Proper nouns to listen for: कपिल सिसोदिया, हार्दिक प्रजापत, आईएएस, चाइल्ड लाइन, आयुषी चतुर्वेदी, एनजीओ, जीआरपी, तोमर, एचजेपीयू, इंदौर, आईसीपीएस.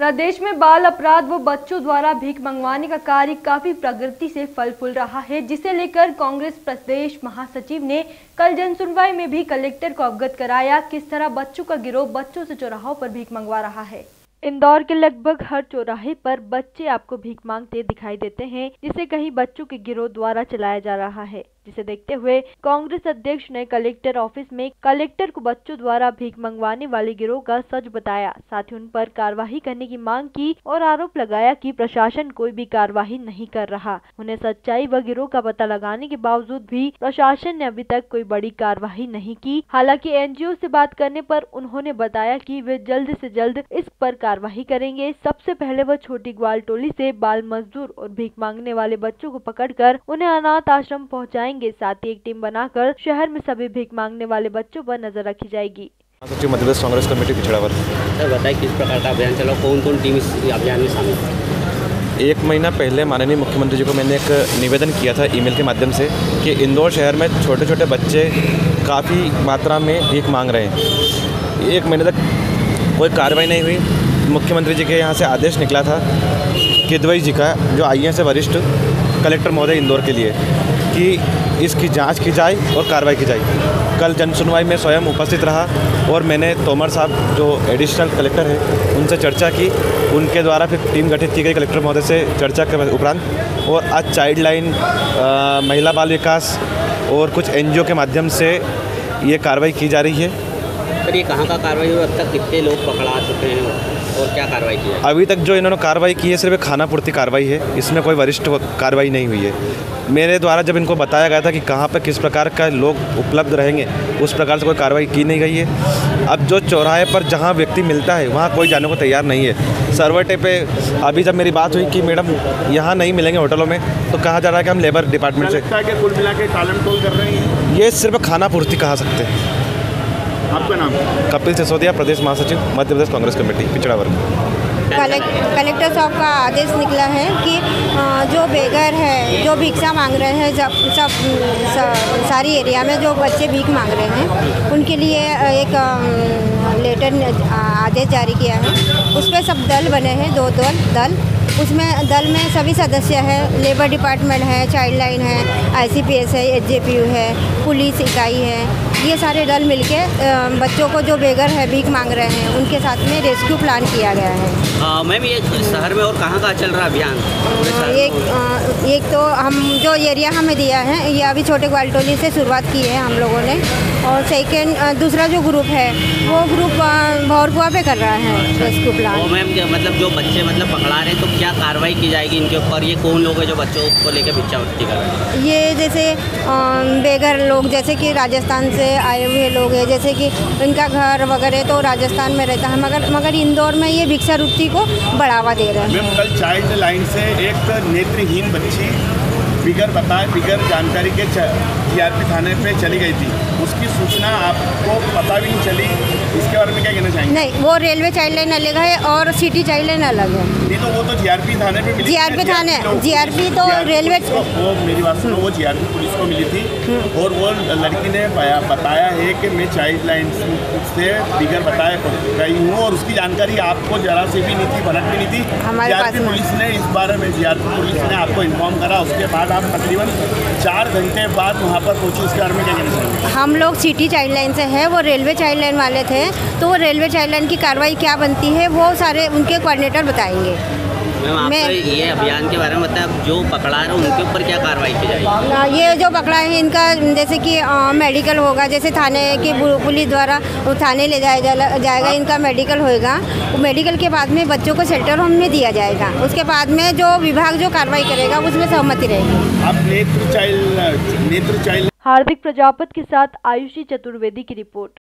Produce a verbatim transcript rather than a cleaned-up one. प्रदेश में बाल अपराध व बच्चों द्वारा भीख मंगवाने का कार्य काफी प्रगति से फल फूल रहा है, जिसे लेकर कांग्रेस प्रदेश महासचिव ने कल जनसुनवाई में भी कलेक्टर को अवगत कराया किस तरह बच्चों का गिरोह बच्चों से चौराहों पर भीख मंगवा रहा है। इंदौर के लगभग हर चौराहे पर बच्चे आपको भीख मांगते दिखाई देते हैं, जिसे कहीं बच्चों के गिरोह द्वारा चलाया जा रहा है, जिसे देखते हुए कांग्रेस अध्यक्ष ने कलेक्टर ऑफिस में कलेक्टर को बच्चों द्वारा भीख मंगवाने वाले गिरोह का सच बताया, साथ ही उन पर कार्यवाही करने की मांग की और आरोप लगाया कि प्रशासन कोई भी कार्यवाही नहीं कर रहा। उन्हें सच्चाई व गिरोह का पता लगाने के बावजूद भी प्रशासन ने अभी तक कोई बड़ी कार्यवाही नहीं की। हालांकि एनजीओ से बात करने पर उन्होंने बताया कि वे जल्द से जल्द इस पर कार्यवाही करेंगे। सबसे पहले वह छोटी ग्वाल टोली से बाल मजदूर और भीख मांगने वाले बच्चों को पकड़कर उन्हें अनाथ आश्रम पहुंचाएंगे। साथ ही एक टीम बनाकर शहर में सभी भीख मांगने वाले बच्चों पर नजर रखी जाएगी। मध्यप्रदेश कांग्रेस कमेटी पिछड़ावर सर बताइए किस प्रकार का अभियान चलाओ, कौन कौन टीम इस अभियान में शामिल है। एक महीना पहले माननीय मुख्यमंत्री जी को मैंने एक निवेदन किया था ईमेल के माध्यम से कि इंदौर शहर में छोटे छोटे बच्चे काफ़ी मात्रा में भीख मांग रहे हैं। एक महीने तक कोई कार्रवाई नहीं हुई। मुख्यमंत्री जी के यहाँ से आदेश निकला था किदवई जी का, जो आईएएस से वरिष्ठ कलेक्टर महोदय इंदौर के लिए, कि इसकी जांच की जाए और कार्रवाई की जाए। कल जनसुनवाई में स्वयं उपस्थित रहा और मैंने तोमर साहब जो एडिशनल कलेक्टर हैं उनसे चर्चा की। उनके द्वारा फिर टीम गठित की गई कलेक्टर महोदय से चर्चा के उपरांत और आज चाइल्ड लाइन, महिला बाल विकास और कुछ एन जी ओ के माध्यम से ये कार्रवाई की जा रही है। पर ये कहाँ का कार्रवाई और अब तक कितने लोग पकड़ा चुके हैं और क्या कार्रवाई की है? अभी तक जो इन्होंने कार्रवाई की है सिर्फ खानापूर्ति कार्रवाई है, इसमें कोई वरिष्ठ कार्रवाई नहीं हुई है। मेरे द्वारा जब इनको बताया गया था कि कहाँ पर किस प्रकार का लोग उपलब्ध रहेंगे, उस प्रकार से कोई कार्रवाई की नहीं गई है। अब जो चौराहे पर जहाँ व्यक्ति मिलता है वहाँ कोई जाने को तैयार नहीं है। सर्वटे पे अभी जब मेरी बात हुई कि मैडम यहाँ नहीं मिलेंगे होटलों में, तो कहा जा रहा है कि हम लेबर डिपार्टमेंट से कुल मिला के टालम टोल कर रहे हैं। ये सिर्फ खानापूर्ति कहा सकते हैं। आपका नाम? कपिल सिसोदिया, प्रदेश महासचिव, मध्य प्रदेश कांग्रेस कमेटी पिछड़ा वर्ग। कलेक् कलेक्टर साहब का आदेश निकला है कि जो बेघर है, जो भिक्षा मांग रहे हैं, जब सब सा, सारी एरिया में जो बच्चे भीख मांग रहे हैं उनके लिए एक लेटर आदेश जारी किया है। उस पर सब दल बने हैं, दो दो दल, उसमें दल में सभी सदस्य हैं। लेबर डिपार्टमेंट है, चाइल्ड लाइन है, आईसीपीएस है, एचजेपीयू है, पुलिस इकाई है, ये सारे दल मिलके बच्चों को जो बेघर है भीख मांग रहे हैं उनके साथ में रेस्क्यू प्लान किया गया है। मैम ये शहर में और कहाँ कहाँ चल रहा अभियान? एक आ, एक तो हम जो एरिया हमें दिया है ये अभी छोटे ग्वाल टोली से शुरुआत की है हम लोगों ने, और सेकेंड दूसरा जो ग्रुप है वो ग्रुप भौरपुआ पे कर रहा है रेस्क्यू प्लान। मैम मतलब जो बच्चे मतलब पकड़ा रहे हैं तो क्या कार्रवाई की जाएगी इनके ऊपर? ये कौन लोग है जो बच्चों को लेकर भिक्षावृत्ति कर रहे हैं? ये जैसे बेघर लोग, जैसे कि राजस्थान से आए हुए लोग हैं, जैसे कि इनका घर वगैरह तो राजस्थान में रहता है, मगर मगर इंदौर में ये भिक्षावृत्ति को बढ़ावा दे रहे हैं। कल चाइल्ड लाइन से एक नेत्रहीन बच्ची बिगर बताए बिगर जानकारी के जीआरपी थाने पे चली गई थी, उसकी सूचना आपको पता भी नहीं चली, इसके बारे में क्या कहना चाहेंगे? नहीं, वो रेलवे चाइल्ड लाइन अलग है और सिटी चाइल्ड लाइन अलग है। नहीं तो वो तो जीआरपी थाने पे मिली, जीआरपी थाने जीआरपी तो रेलवे, वो मेरी बात सुनो, वो जीआरपी पुलिस को मिली थी और वो लड़की ने बताया है कि मैं चाइल्ड लाइन से बिगर बताए गई हूँ और उसकी जानकारी आपको जरा से भी नहीं थी, भनक भी नहीं थी। हमारे पास पुलिस ने इस बारे में जीआरपी पुलिस ने आपको इन्फॉर्म करा, उसके बाद आप तकरीबन चार घंटे बाद वहाँ पर पहुँचे, इसके बारे में क्या कहना चाहिए? हम लोग सिटी चाइल्ड लाइन से हैं, वो रेलवे चाइल्ड लाइन वाले थे, तो वो रेलवे चाइल्ड लाइन की कार्रवाई क्या बनती है वो सारे उनके कोऑर्डिनेटर बताएंगे। मैम आपको ये अभियान के बारे में बताएं, जो पकड़ा रहे उनके ऊपर क्या कार्रवाई की जाएगी? ये जो पकड़ा है इनका जैसे कि मेडिकल होगा, जैसे थाने की पुलिस द्वारा थाने ले जाया जाएगा, इनका मेडिकल होएगा, मेडिकल के बाद में बच्चों को शेल्टर होम में दिया जाएगा। उसके बाद में जो विभाग जो कार्रवाई करेगा उसमें सहमति रहेगी। आप नेत्र चाइल्ड नेत्र चाइल्ड हार्दिक प्रजापत के साथ आयुषी चतुर्वेदी की रिपोर्ट।